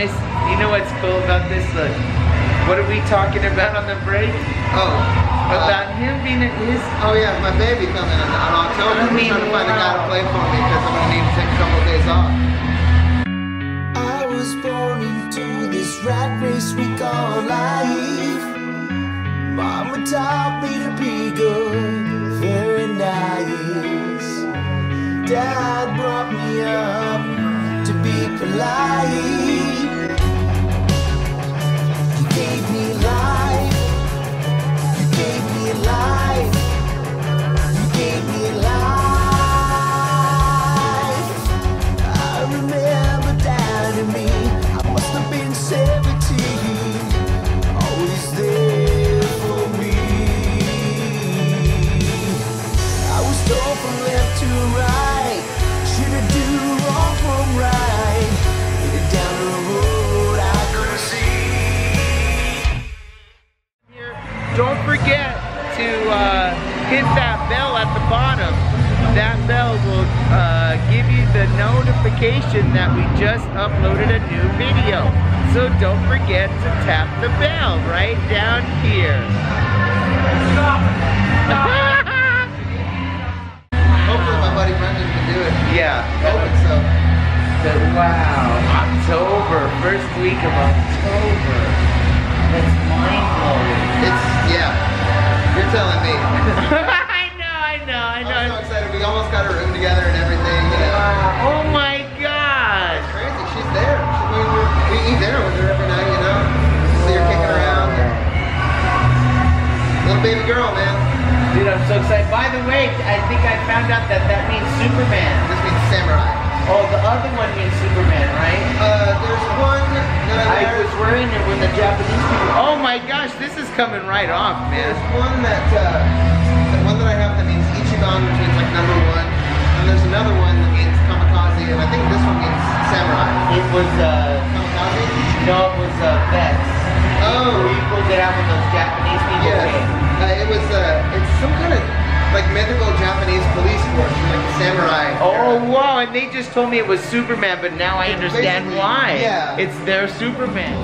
this, you know what's cool about this? Look, what are we talking about on the break? Oh, about him being at his. Oh yeah, my baby coming in October. I'm trying to find a guy to play for me because I'm gonna need to take a couple of days off. I was born into this rat race we call life. Mama taught me to be good, very nice. Dad brought me up to be polite. You gave me life. You gave me life. You gave me life. I remember Dad and me. I must have been 17. Always there. Go from left to right, should I do wrong from right? Down the road I could see. Don't forget to hit that bell at the bottom. That bell will give you the notification that we just uploaded a new video. So don't forget to tap the bell right down here. Stop! Stop! Yeah. So. Wow, October, first week of October. That's mind blowing. It's, yeah. You're telling me. I know. I'm so excited. We almost got a room together and everything. You know? Wow. Oh my gosh. It's crazy. She's there. We eat there with her every night, you know. See her kicking around. Little baby girl, man. Dude, I'm so excited. By the way, I think I found out that that means Superman. This means samurai. Oh, the other one means Superman, right? There's one that I was wearing it when the Japanese people. Oh my gosh, this is coming right off, man. There's one that, the one that I have that means Ichiban, which means like #1. And there's another one that means kamikaze, and I think this one means samurai. It was, kamikaze? No, it was, Vex. Oh. We pulled it out with those Japanese people. Yes. It was it's some kind of like mythical Japanese police force, like the samurai. Oh wow! And they just told me it was Superman, but now I understand why. Yeah, it's their Superman.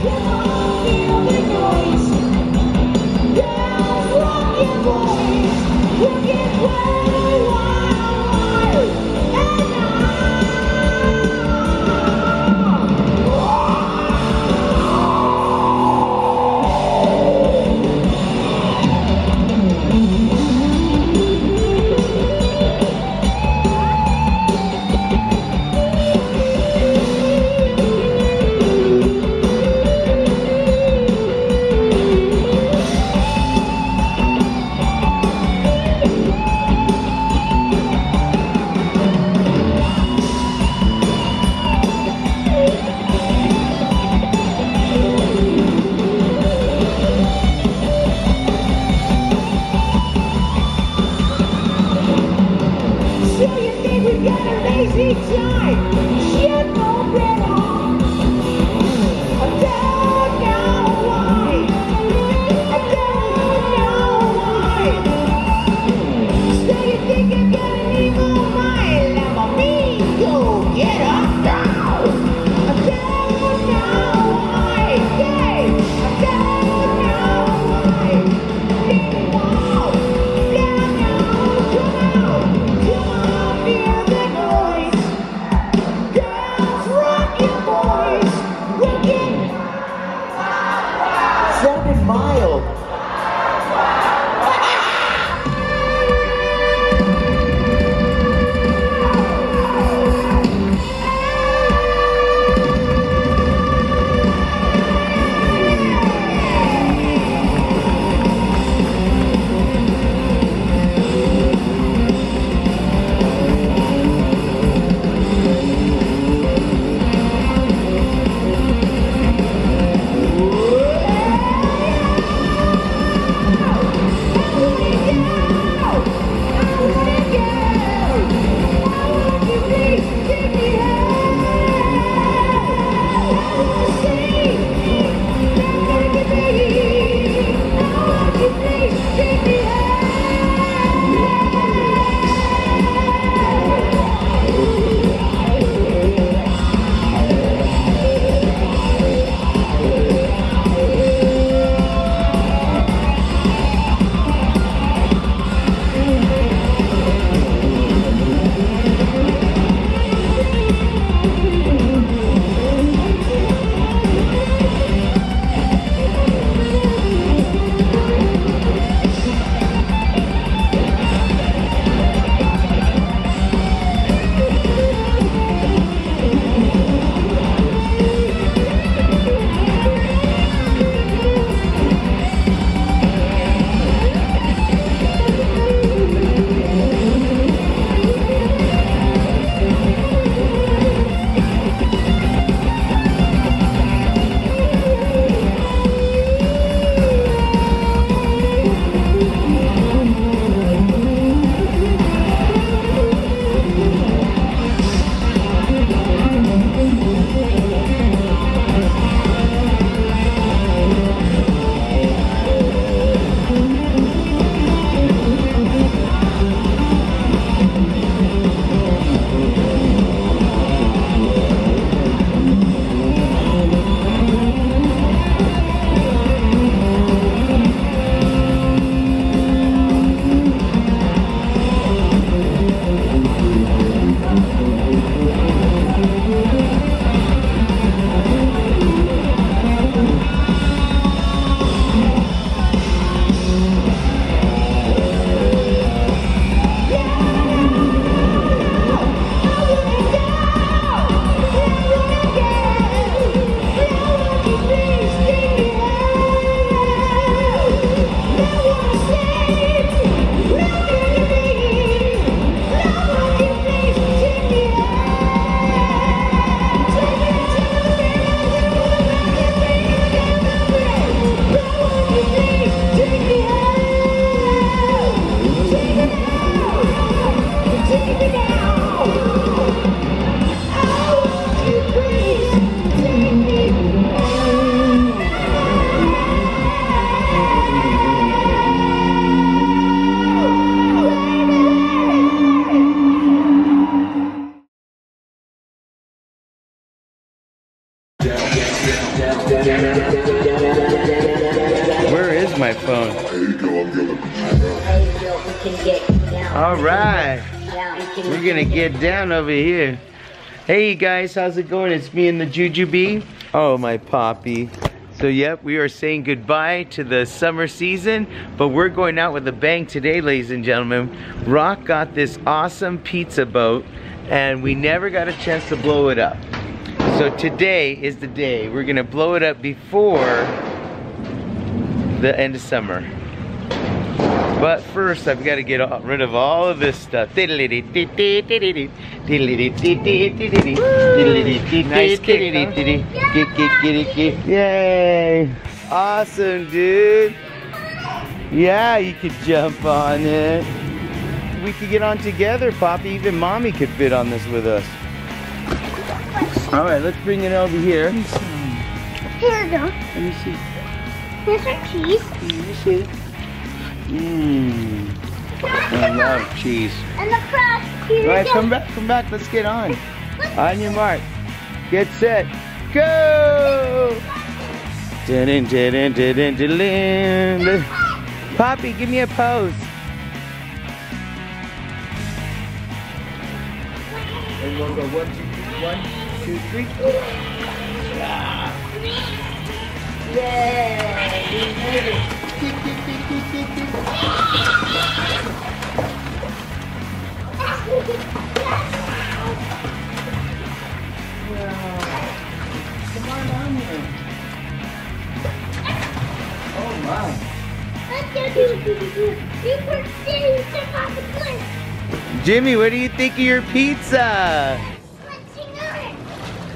Where is my phone? Alright, we're gonna get down over here. Hey you guys, how's it going? It's me and the Jujubee. Oh, my Poppy. So yep, we are saying goodbye to the summer season, but we're going out with a bang today, ladies and gentlemen. Rock got this awesome pizza boat, and we never got a chance to blow it up. So today is the day. We're gonna blow it up before the end of summer. But first, I've gotta get rid of all of this stuff. Nice cake, huh? Yay! Awesome, dude. Yeah, you could jump on it. We could get on together, Poppy. Even Mommy could fit on this with us. All right, let's bring it over here. Here we go. Let me see. Here's our cheese. Let me see. Mmm. I love cheese. And the crust. All right, come back, come back. Let's get on. On your mark. Get set. Go! Poppy, give me a pose. And we'll go 1, 2, 1, 2, 3. Yeah! We made it. Come on down here. Oh my. Jimmy, what do you think of your pizza?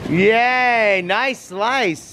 Yay, nice slice.